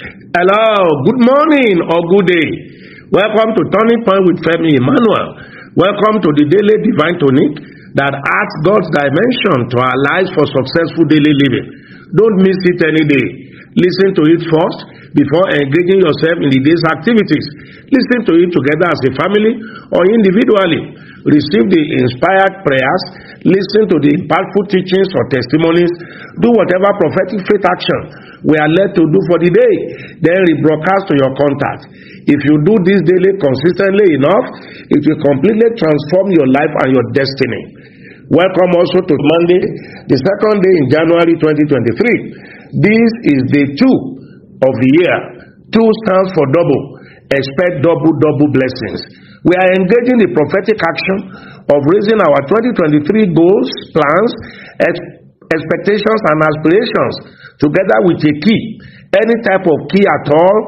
Hello, good morning or good day. Welcome to Turning Point with Femi Emmanuel. Welcome to the daily divine tonic that adds God's dimension to our lives for successful daily living. Don't miss it any day. Listen to it first before engaging yourself in the day's activities. Listen to it together as a family or individually. Receive the inspired prayers. Listen to the impactful teachings or testimonies. Do whatever prophetic faith action we are led to do for the day, then rebroadcast to your contact. If you do this daily consistently enough, it will completely transform your life and your destiny. Welcome also to Monday, the second day in January 2023. This is day 2 of the year. 2 stands for double. Expect double blessings. We are engaging the prophetic action of raising our 2023 goals, plans, expectations and aspirations, together with a key, any type of key at all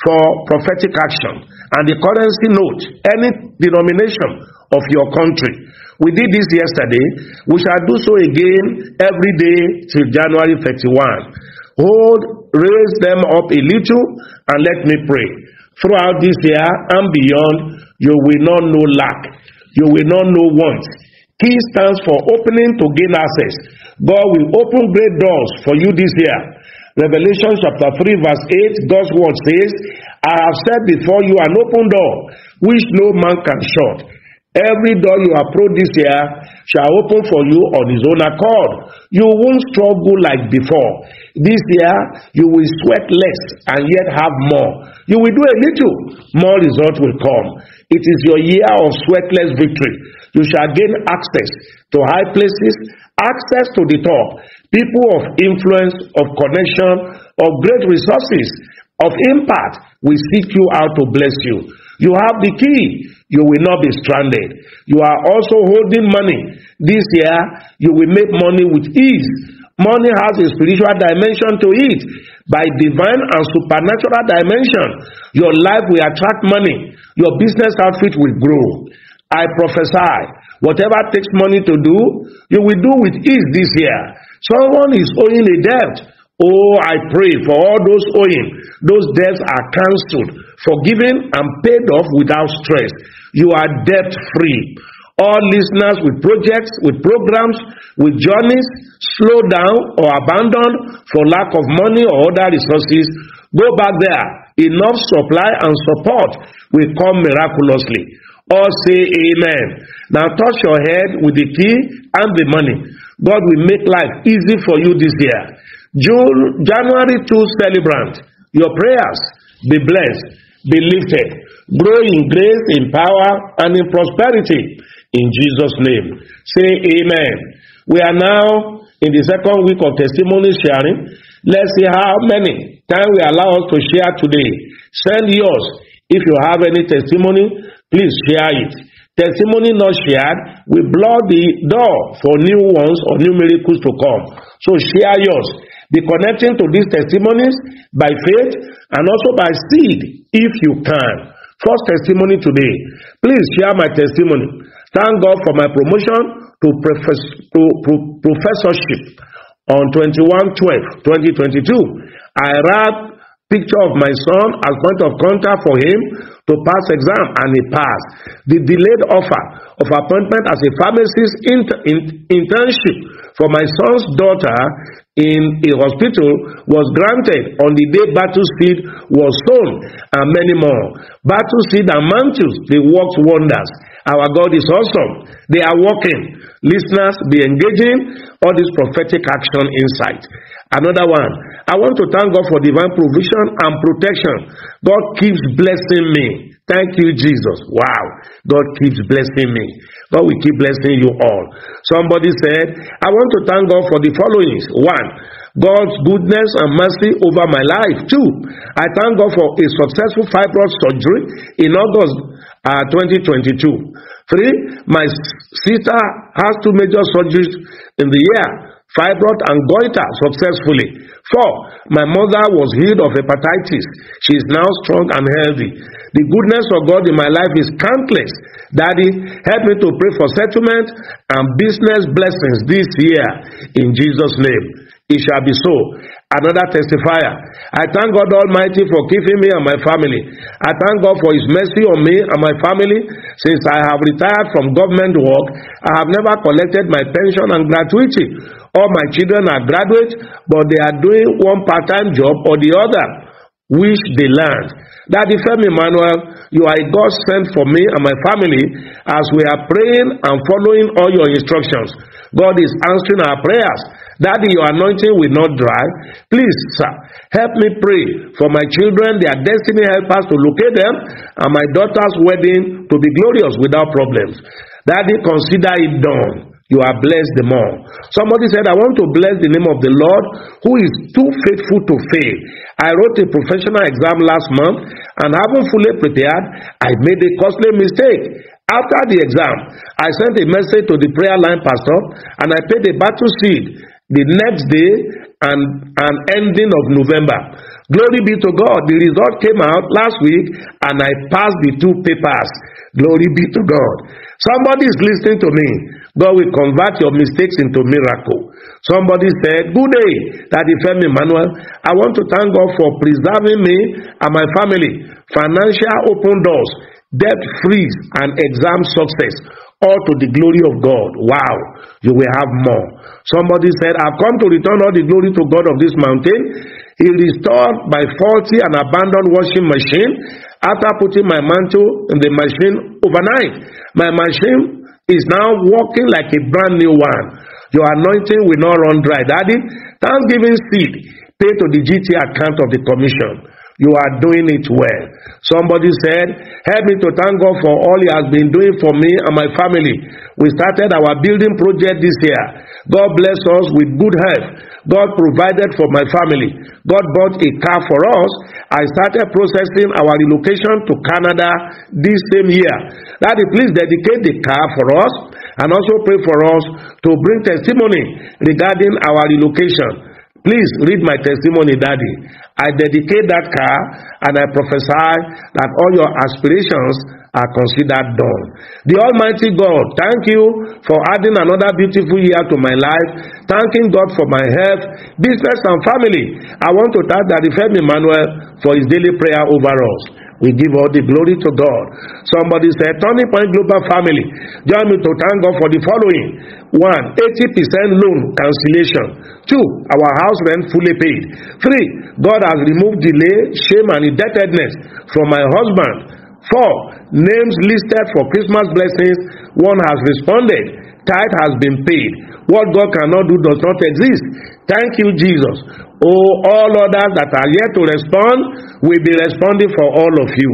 for prophetic action, and the currency note, any denomination of your country. We did this yesterday. We shall do so again every day till January 31. Raise them up a little, and let me pray. Throughout this year and beyond, you will not know lack. You will not know want. Key stands for opening to gain access. God will open great doors for you this year. Revelation chapter 3 verse 8, God's word says, I have set before you an open door, which no man can shut. Every door you approach this year shall open for you on his own accord. You won't struggle like before. This year, you will sweat less and yet have more. You will do a little, more result will come. It is your year of sweatless victory. You shall gain access to high places, access to the top, people of influence, of connection, of great resources, of impact will seek you out to bless you. You have the key. You will not be stranded. You are also holding money. This year, you will make money with ease. Money has a spiritual dimension to it. By divine and supernatural dimension, your life will attract money. Your business outfit will grow. I prophesy, whatever takes money to do, you will do with ease this year. Someone is owing a debt. Oh, I pray for all those owing. Those debts are cancelled, forgiven, and paid off without stress. You are debt free. All listeners with projects, with programs, with journeys, slow down or abandoned for lack of money or other resources, go back there. Enough supply and support will come miraculously. All say amen. Now touch your head with the key and the money. God will make life easy for you this year. January 2 celebrant, your prayers be blessed, be lifted, grow in grace, in power, and in prosperity. In Jesus' name, say amen. We are now in the second week of testimony sharing. Let's see how many time we allow us to share today. Send yours. If you have any testimony, please share it. Testimony not shared will block the door for new ones or new miracles to come. So share yours. Be connecting to these testimonies by faith and also by seed if you can. First testimony today. Please share my testimony. Thank God for my promotion to professorship on 21/12/2022. I wrote picture of my son as point of contact for him to pass exam, and he passed. The delayed offer of appointment as a pharmacist internship for my son's daughter in a hospital was granted on the day Battle Seed was sown, and many more. Battle Seed and Mantus, they worked wonders. Our God is awesome. They are working. Listeners, be engaging all this prophetic action insight. Another one. I want to thank God for divine provision and protection. God keeps blessing me. Thank you, Jesus. Wow. God keeps blessing me. God will keep blessing you all. Somebody said, I want to thank God for the following. 1. God's goodness and mercy over my life. 2. I thank God for a successful fibroid surgery in August 2022. 3. My sister has 2 major surgeries in the year, fibroid and goiter, successfully. 4. My mother was healed of hepatitis. She is now strong and healthy. The goodness of God in my life is countless. Daddy, help me to pray for settlement and business blessings this year. In Jesus' name, it shall be so. another testifier. I thank God Almighty for keeping me and my family. I thank God for His mercy on me and my family. Since I have retired from government work, I have never collected my pension and gratuity. All my children are graduates, but they are doing one part-time job or the other, which they learned. Daddy Femi Emmanuel, you are a God sent for me and my family as we are praying and following all your instructions. God is answering our prayers. Daddy, your anointing will not dry. Please, sir, help me pray for my children, their destiny, help us to locate them, and my daughter's wedding to be glorious without problems. Daddy, consider it done. You are blessed the more. Somebody said, I want to bless the name of the Lord who is too faithful to fail. I wrote a professional exam last month and haven't fully prepared. I made a costly mistake. After the exam, I sent a message to the prayer line pastor and I paid a battle seed the next day and ending of November. Glory be to God. The result came out last week and I passed the two papers. Glory be to God. Somebody is listening to me. God will convert your mistakes into miracle. Somebody said, good day, Daddy Femi Emmanuel. I want to thank God for preserving me and my family. Financial open doors, debt free, and exam success. All to the glory of God. Wow, you will have more. Somebody said, I've come to return all the glory to God of this mountain. He restored my faulty and abandoned washing machine after putting my mantle in the machine overnight. My machine is now working like a brand new one. Your anointing will not run dry. Daddy, Thanksgiving seed paid to the GT account of the commission. You are doing it well. Somebody said, help me to thank God for all He has been doing for me and my family. We started our building project this year. God blessed us with good health. God provided for my family. God bought a car for us. I started processing our relocation to Canada this same year. Daddy, please dedicate the car for us and also pray for us to bring testimony regarding our relocation. Please read my testimony, Daddy. I dedicate that car and I prophesy that all your aspirations are considered done. The Almighty God, thank you for adding another beautiful year to my life. Thanking God for my health, business and family. I want to thank Daddy Femi Emmanuel for his daily prayer over us. We give all the glory to God. Somebody said, Turning Point Global Family, join me to thank God for the following. 1. 80% loan cancellation. 2. Our house rent fully paid. 3. God has removed delay, shame and indebtedness from my husband. 4. Names listed for Christmas blessings, one has responded. Tithe has been paid. What God cannot do does not exist. Thank you, Jesus. Oh, all others that are yet to respond will be responding for all of you.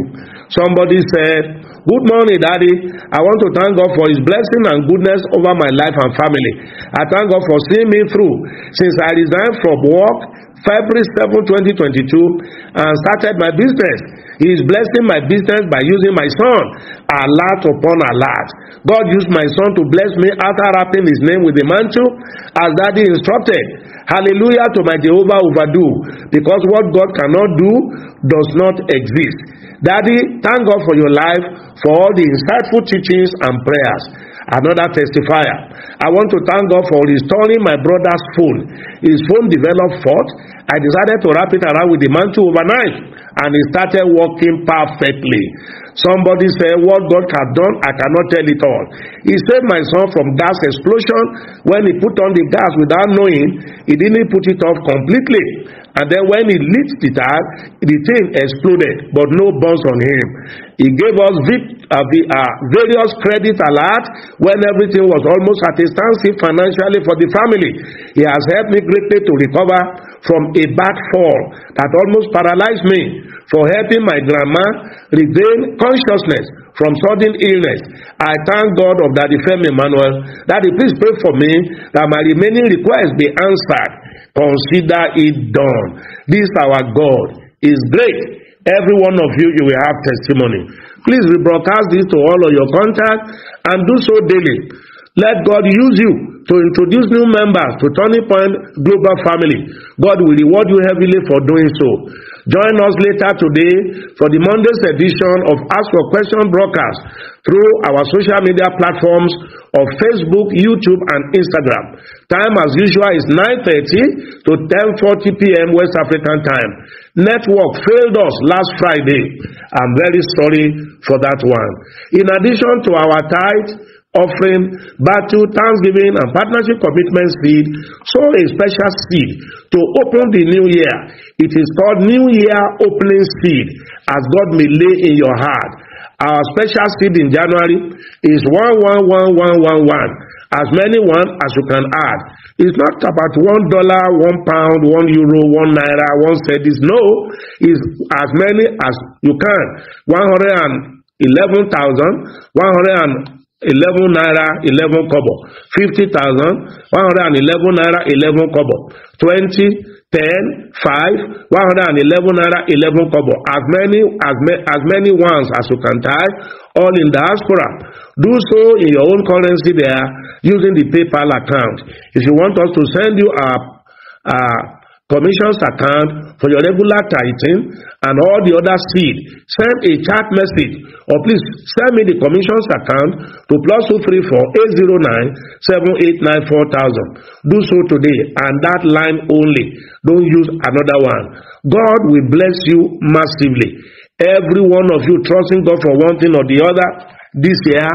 Somebody said, good morning, Daddy. I want to thank God for His blessing and goodness over my life and family. I thank God for seeing me through. Since I resigned from work February 7, 2022 and started my business, He is blessing my business by using my son. Alert upon alert. God used my son to bless me after wrapping his name with the mantle as Daddy instructed. Hallelujah to my Jehovah overdue, because what God cannot do does not exist. Daddy, thank God for your life, for all the insightful teachings and prayers. Another testifier. I want to thank God for restoring my brother's phone. His phone developed fault. I decided to wrap it around with the mantle overnight and it started working perfectly. Somebody said, what God has done, I cannot tell it all. He saved my son from gas explosion. When he put on the gas without knowing, he didn't put it off completely. And then when he lit the tire, the thing exploded, but no burns on him. He gave us various credit alerts when everything was almost at a standstill financially for the family. He has helped me greatly to recover from a bad fall that almost paralyzed me, for helping my grandma regain consciousness from sudden illness. I thank God of Daddy Femi Emmanuel. Daddy, please pray for me that my remaining requests be answered. Consider it done. This our God is great. Every one of you will have testimony. Please rebroadcast this to all of your contacts and do so daily. Let God use you to introduce new members to Turning Point Global Family. God will reward you heavily for doing so. Join us later today for the Monday's edition of Ask for Question broadcast through our social media platforms of Facebook, YouTube, and Instagram. Time as usual is 9:30 to 10:40 p.m. West African time. Network failed us last Friday. I'm very sorry for that one. In addition to our tithe, offering, battle, thanksgiving, and partnership commitment seed, sow a special seed to open the new year. It is called New Year Opening Seed, as God may lay in your heart. Our special seed in January is 111111. As many one as you can add. It's not about $1, £1, €1, €1, $1. It's no. It's as many as you can. 111,111 naira 11 kobo, 50,111 naira 11 kobo, 20, 10, 5, 111 naira 11 kobo. As many ones as you can tie, all in diaspora. Do so in your own currency there using the PayPal account. If you want us to send you a commissions account for your regular tithing and all the other seed, send a chat message or please send me the commissions account to +234 809 789 4000. Do so today and that line only. Don't use another one. God will bless you massively. Every one of you trusting God for one thing or the other, this year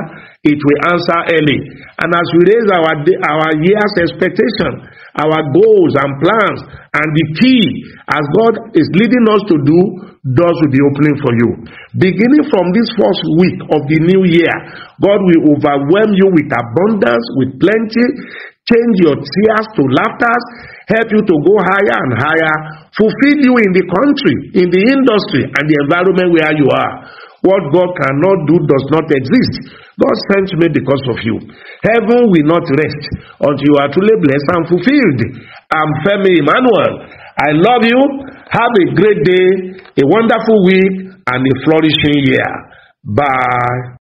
it will answer early. And as we raise our year's expectation, our goals and plans, and the key as God is leading us to do, doors will be opening for you. Beginning from this first week of the new year, God will overwhelm you with abundance, with plenty, change your tears to laughter, help you to go higher and higher, fulfill you in the country, in the industry, and the environment where you are. What God cannot do does not exist. God sent me because of you. Heaven will not rest until you are truly blessed and fulfilled. I'm Femi Emmanuel. I love you. Have a great day, a wonderful week, and a flourishing year. Bye.